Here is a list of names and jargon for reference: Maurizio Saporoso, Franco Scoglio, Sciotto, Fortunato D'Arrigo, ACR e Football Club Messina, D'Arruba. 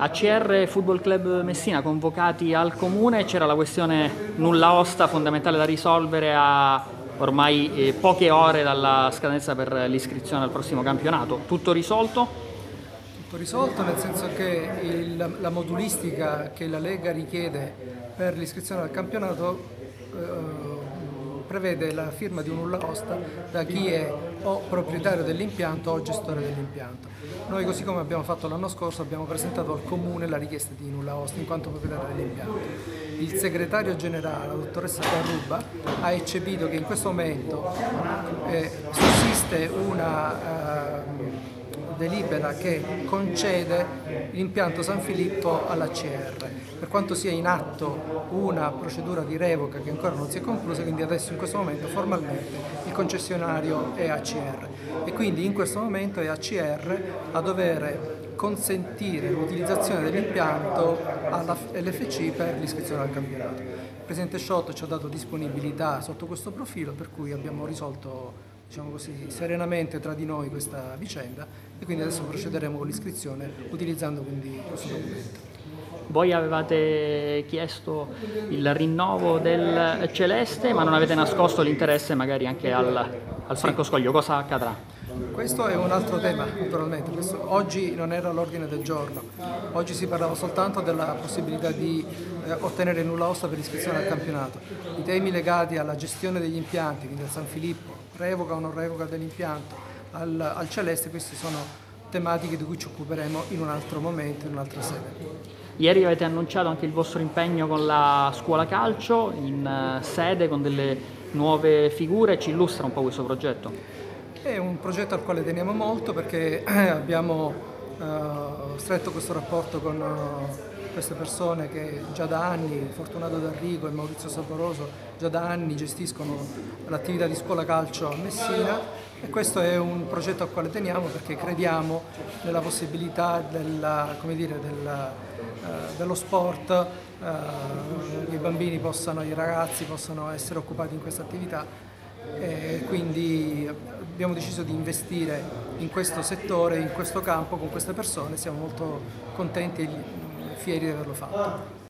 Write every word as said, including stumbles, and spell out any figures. A C R e Football Club Messina convocati al comune, c'era la questione nulla osta fondamentale da risolvere a ormai poche ore dalla scadenza per l'iscrizione al prossimo campionato. Tutto risolto? Tutto risolto nel senso che il, la modulistica che la Lega richiede per l'iscrizione al campionato eh, prevede la firma di un nulla osta da chi è o proprietario dell'impianto o gestore dell'impianto. Noi, così come abbiamo fatto l'anno scorso, abbiamo presentato al Comune la richiesta di nulla osta in quanto proprietario dell'impianto. Il segretario generale, la dottoressa D'Arruba, ha eccepito che in questo momento eh, sussiste una eh, delibera che concede l'impianto San Filippo all'A C R, per quanto sia in atto una procedura di revoca che ancora non si è conclusa, quindi adesso in questo momento formalmente il concessionario è A C R e quindi in questo momento è A C R a dover consentire l'utilizzazione dell'impianto all'L F C per l'iscrizione al campionato. Il presidente Sciotto ci ha dato disponibilità sotto questo profilo, per cui abbiamo risolto, diciamo così, serenamente tra di noi questa vicenda e quindi adesso procederemo con l'iscrizione utilizzando quindi questo documento. Voi avevate chiesto il rinnovo del Celeste, ma non avete nascosto l'interesse magari anche al, al Franco Scoglio. Cosa accadrà? Questo è un altro tema, naturalmente. Questo oggi non era all'ordine del giorno, oggi si parlava soltanto della possibilità di eh, ottenere nulla osta per iscrizione al campionato. I temi legati alla gestione degli impianti, quindi al San Filippo, revoca o non revoca dell'impianto, al, al Celeste, queste sono tematiche di cui ci occuperemo in un altro momento, in un'altra sede. Ieri avete annunciato anche il vostro impegno con la scuola calcio, in uh, sede con delle nuove figure. Ci illustra un po' questo progetto? È un progetto al quale teniamo molto perché abbiamo uh, stretto questo rapporto con uh, queste persone che già da anni, Fortunato D'Arrigo e Maurizio Saporoso, già da anni gestiscono l'attività di scuola calcio a Messina, e questo è un progetto al quale teniamo perché crediamo nella possibilità della, come dire, della, uh, dello sport, uh, che i bambini possano, i ragazzi possano essere occupati in questa attività. E quindi abbiamo deciso di investire in questo settore, in questo campo, con queste persone. Siamo molto contenti e fieri di averlo fatto.